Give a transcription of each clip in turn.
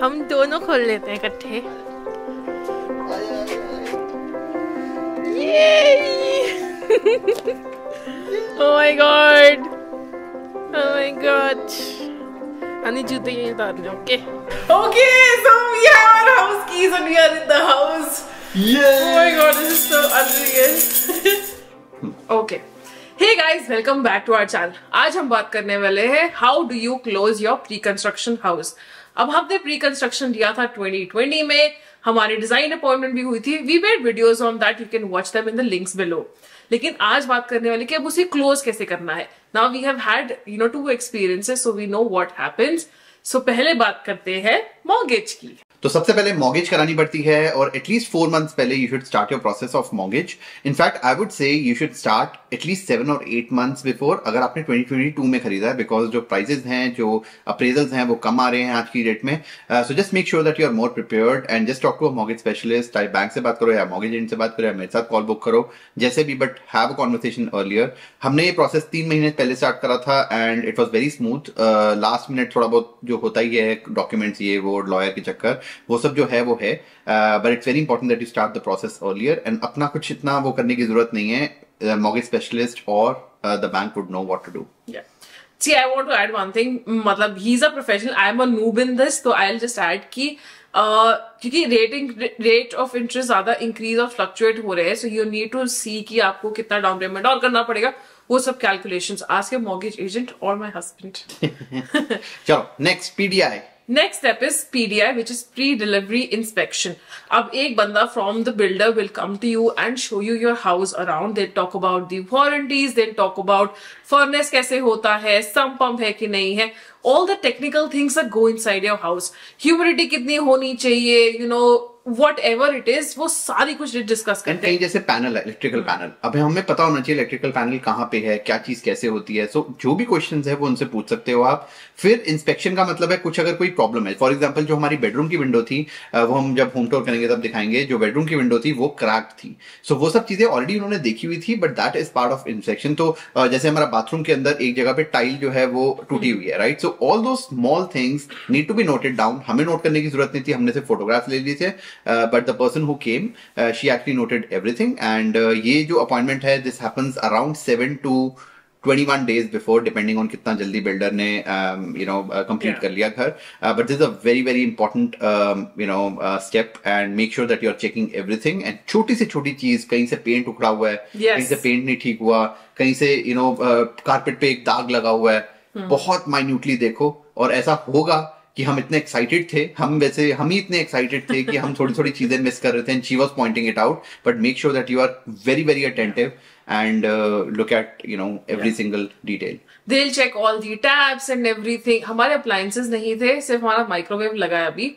हम दोनों खोल लेते हैं इकट्ठे। Oh my God, oh my God. Ani joote yahi utar le, okay? Okay, so we have our house keys and we are in the house. Yes. Oh my God, this is so unreal. Okay. Hey guys, welcome back to our channel. आज हम बात करने वाले हैं how do you close your pre-construction house. अब हमने pre construction लिया था 2020 में, हमारी डिजाइन अपॉइंटमेंट भी हुई थी, we made videos on that, you can watch them in the links below. लेकिन आज बात करने वाली कि अब उसे क्लोज कैसे करना है। Now we have had you know two experiences, so we know what happens. So पहले बात करते हैं मॉर्गेज की। तो सबसे पहले मॉर्गेज करानी पड़ती है और एटलीस्ट 4 months पहले you should start your process of mortgage. In fact I would say you should start at least 7 or 8 months before, अगर आपने 2022 में खरीदा है, बिकॉज जो प्राइजेस हैं, जो अप्रेजल्स हैं, वो कम आ रहे हैं आज की डेट में। So just make sure that you are more prepared and just talk to a mortgage specialist. आई बैंक से बात करो या मॉर्गेज एजेंट से बात करो या मेरे साथ कॉल बुक करो, जैसे भी, but have a conversation earlier. हमने ये प्रोसेस 3 महीने पहले स्टार्ट करा था and it was very smooth. Last minute थोड़ा बहुत जो होता ही है, डॉक्यूमेंट्स ये वो लॉयर के चक्कर, वो सब जो है वो है, but it's very important that you start the process earlier and अपना कुछ इतना वो करने की जरूरत नहीं है। मॉर्गेज स्पेशलिस्ट और the bank would know what to do. See, I want to add one thing. मतलब he's a professional, I am a noob in this, so I'll just add कि क्योंकि रेट ऑफ इंटरेस्ट ज्यादा increase और fluctuate हो रहे हैं, so you need to see कि आपको कितना डाउन पेमेंट और करना पड़ेगा, वो सब कैलकुलेशंस आज के मॉर्गेज एजेंट और माय हस्बैंड। चलो next, PDI. Next step is PDI, which is pre-delivery inspection. अब एक बंदा from the builder will come to you and show you your house around. They'll talk about the warranties, they'll talk about furnace कैसे होता है, sump pump है कि नहीं है, all the technical things that go inside your house. Humidity कितनी होनी चाहिए, you know, whatever it is, वो सारी कुछ डिस्कस करते हैं। जैसे पैनल है, इलेक्ट्रिकल पैनल, अभी हमें पता होना चाहिए इलेक्ट्रिकल पैनल कहाँ पे है, क्या चीज कैसे होती है। सो जो भी क्वेश्चंस है वो उनसे पूछ सकते हो आप। फिर इंस्पेक्शन का मतलब है कुछ अगर कोई प्रॉब्लम है, फॉर एग्जांपल जो हमारी बेडरूम की विंडो थी, वो हम जब होम टूर करेंगे तब दिखाएंगे, जो बेडरूम की विंडो थी वो क्रैक थी। सो वो सब चीजें ऑलरेडी उन्होंने देखी हुई थी, but that is part of inspection. तो जैसे हमारा बाथरूम के अंदर एक जगह पे टाइल जो है वो टूटी हुई है, राइट? सो ऑल दो small things need to be noted down. हमें नोट करने की जरूरत नहीं थी, हमने सिर्फ फोटोग्राफ ले लिए थे। But the person who came, she actually noted everything. And ये जो appointment है, this happens around 7 to 21 days before, depending on कितना जल्दी builder ने you know complete कर लिया घर. But this is a very, very important you know step, and make sure that you are checking everything. And छोटी से छोटी चीज, कहीं से paint उखड़ा हुआ है, कहीं से paint नहीं ठीक हुआ, कहीं से you know carpet पे एक दाग लगा हुआ है, बहुत minutely देखो। और ऐसा होगा कि हम इतने एक्साइटेड थे, हम ही इतने एक्साइटेड थे कि हम थोड़ी थोड़ी चीजें मिस कर रहे थे, and she was pointing it out. But make sure that you are very, very attentive and look at you know every single detail. They'll check all the tabs and everything. हमारे appliances नहीं थे, सिर्फ हमारा microwave लगा है अभी,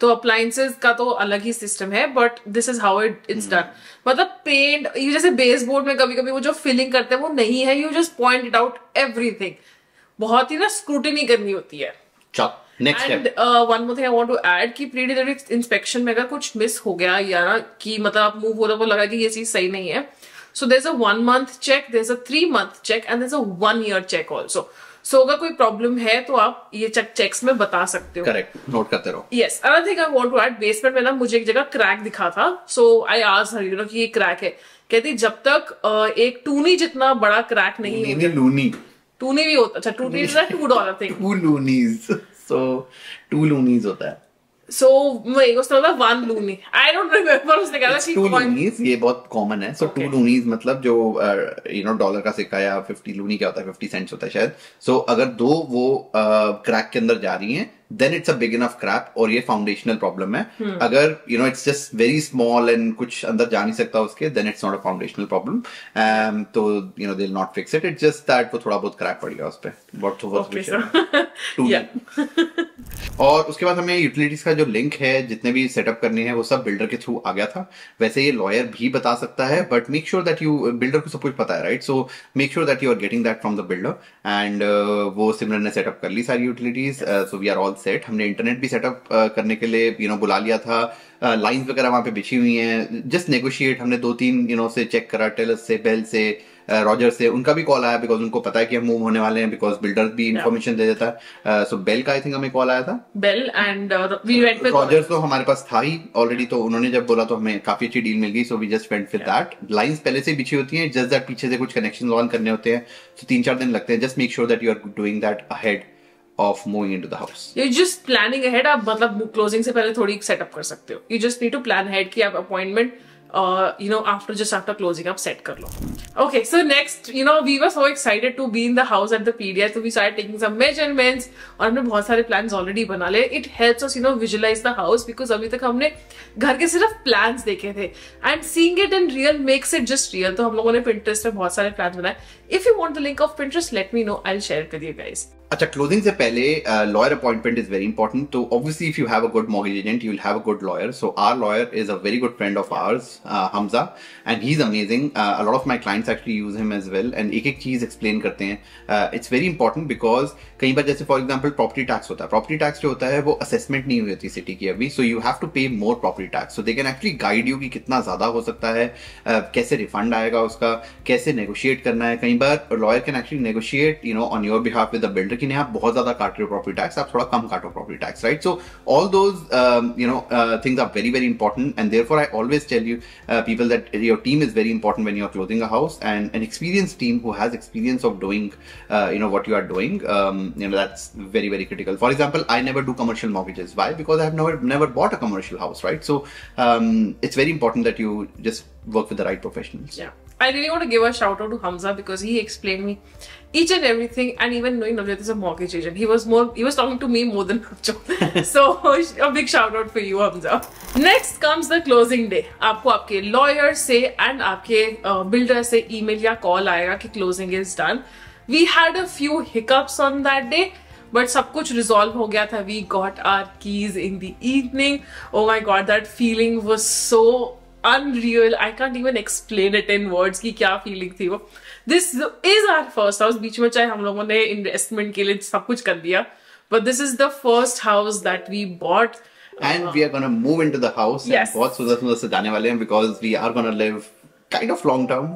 तो appliances का तो अलग ही system है, but this is how it's done. मतलब paint, ये जैसे baseboard में कभी कभी वो जो filling करते हैं वो नहीं है, you just point it out everything. बहुत ही ना scrutiny करनी होती है। चल next step. And one more thing I want to add कि प्री डिलीवरी इंस्पेक्शन में अगर कुछ मिस हो गया या ना कि मतलब आप मूव हो रहे हो, लगा कि ये चीज सही नहीं है, so there is a 1 month check, there is a 3 month check and there is a 1 year check also. So अगर कोई प्रॉब्लम है तो आप ये चेक्स में बता सकते हो। करेक्ट, नोट करते रहो। Yes, another thing I want to add, basement में ना मुझे एक जगह क्रैक दिखा था, so I asked her, you know, कि ये क्रैक है। कहती जब तक एक टूनी जितना बड़ा क्रैक नहीं होगा, टूनी भी होता, अच्छा टूनी इज अ $2 थिंग, तो 2 loonies होता है। So, मैं उसने बोला 1 loonie, I don't remember, उसने कहा कि 2 loonies, ये बहुत common है। So 2 loonies मतलब जो you know डॉलर का सिक्का या 50 loonie क्या होता है, 50 cents होता है शायद। So अगर दो वो क्रैक के अंदर जा रही हैं, then it's a big enough crack, और ये foundational problem है। अगर you know it's just very small and कुछ अंदर जा नहीं सकता उसके, then it's not a foundational problem, तो you know they'll not fix it, it's just that वो थोड़ा बहुत crack पड़ गया उस पे, बहुत बहुत। और उसके बाद हमें utilities का जो लिंक है, जितने भी सेटअप करने हैं वो सब बिल्डर के थ्रू आ गया था। वैसे ये लॉयर भी बता सकता है, but make sure that you, builder को सब कुछ पता है, right? So make sure that you are getting that from the builder. And वो सिमरन ने सेटअप कर ली सारी utilities, so we are all set. हमने इंटरनेट भी सेटअप करने के लिए यू नो बुला लिया था, लाइंस वगैरह वहाँ पे बिछी हुई हैं। जस्ट नेगोशिएट हमने 2-3 यू नो से चेक करा, टेलर से, बेल से, रॉजर्स थे, उनका भी कॉल आया बिकॉज उनको पता है कि हम मूव होने वाले हैं बिकॉज बिल्डर भी इन्फॉर्मेशन दे देता है। सो बेल का आई थिंक हमें कॉल आया था, बेल एंड रॉजर्स तो हमारे पास था ही ऑलरेडी, तो उन्होंने जब बोला तो हमें काफी अच्छी डील मिल गई। So we just went with that. Lines पहले से बिछी होती हैं, जस्ट दैट पीछे से कुछ कनेक्शन ऑन करने होते हैं, तो 3-4 दिन लगते हैं। Just make sure that you are doing that ahead of moving into the house. You're just planning ahead. आप मतलब closing से पहले थोड़ी setup कर सकते हो. You just need to plan ahead कि आप appointment, you know, after closing आप set कर लो. Okay, so next, you know, we were so excited to be in the house at the PDI, so we started taking some measurements और हमने बहुत सारे plans already बना लिए. It helps us, you know, visualize the house because अभी तक हमने घर के सिर्फ plans देखे थे and seeing it in real makes it just real. तो हम लोगों ने Pinterest पे बहुत सारे plans बनाए. If you want the link of Pinterest, let me know. I'll share it with you guys. अच्छा, क्लोजिंग से पहले lawyer appointment is very important. तो obviously if you have a good mortgage agent you will have a good lawyer. So our lawyer is a very good friend of ours, Hamza, and he is amazing. A lot of my clients actually use him as well, and एक एक चीज explain करते हैं। It's very important because कई बार जैसे for example property tax होता है, property tax जो होता है वो असेसमेंट नहीं हुई होती सिटी की अभी, so you have to pay more property tax. So they can actually guide you कि कितना ज्यादा हो सकता है, कैसे रिफंड आएगा उसका, कैसे नेगोशिएट करना है। कई बार lawyer can actually negotiate, you know, on your behalf with the builder कि नहीं आप बहुत ज्यादा काट रहे हो प्रॉपर्टी टैक्स, आप थोड़ा कम काटो property tax, right. So all those, you know, things are very very important, and therefore I always tell you people that your team is very important when you are closing a house, and an experience team who has experience of doing, you know, what you are doing, you know, that's very very critical. For example I never do commercial mortgages, why? Because I have never bot a commercial house, right. So it's very important that you just work with the right professionals. Yeah, I really want to give a shout out to Hamza because he explained me each and everything, and even knowing Navjot is a mortgage agent, he was talking to me more than Navjot. So a big shout out for you, Hamza. Next comes the closing day. आपको आपके lawyer से and आपके builder से email या call आएगा कि closing is done. We had a few hiccups on that day, but सब कुछ resolve हो गया था. We got our keys in the evening. Oh my God, that feeling was so unreal. I can't even explain it in words कि क्या feeling थी वो. This is our first house. बीच में चाहे हम लोगों ने investment के लिए सब कुछ कर दिया, but this is the first house that we bought. And we are gonna move into the house. Yes. बहुत सुंदर से जाने वाले हैं because we are gonna live kind of long term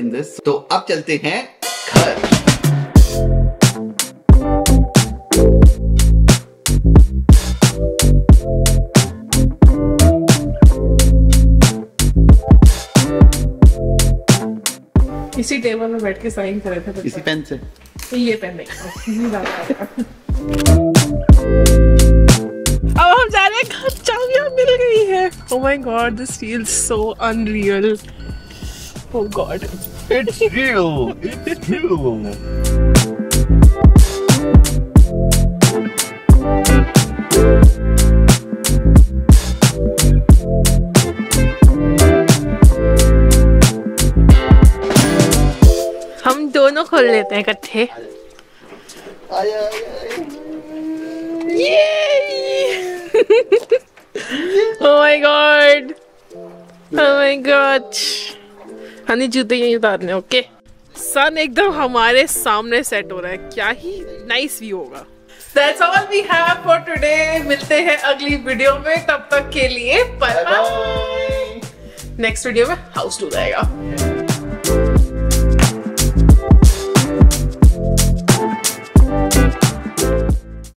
in this. तो अब चलते हैं घर. इसी टेबल में बैठ के साइन कर रहे थे, इसी पेन से, ये पेन नहीं। अब हम जा रहे हैं, चाबियां मिल गई है। Oh my God, this feels so unreal. Oh God, it's real. It's real. दोनों खोल लेते हैं इकट्ठे। Oh my God, oh my God, Honey जूते यहीं उतारने। ओके, सन एकदम हमारे सामने सेट हो रहा है, क्या ही नाइस व्यू होगा। That's all we have for today. मिलते हैं अगली वीडियो में, तब तक के लिए पर नेक्स्ट वीडियो में हाउस टूर आएगा।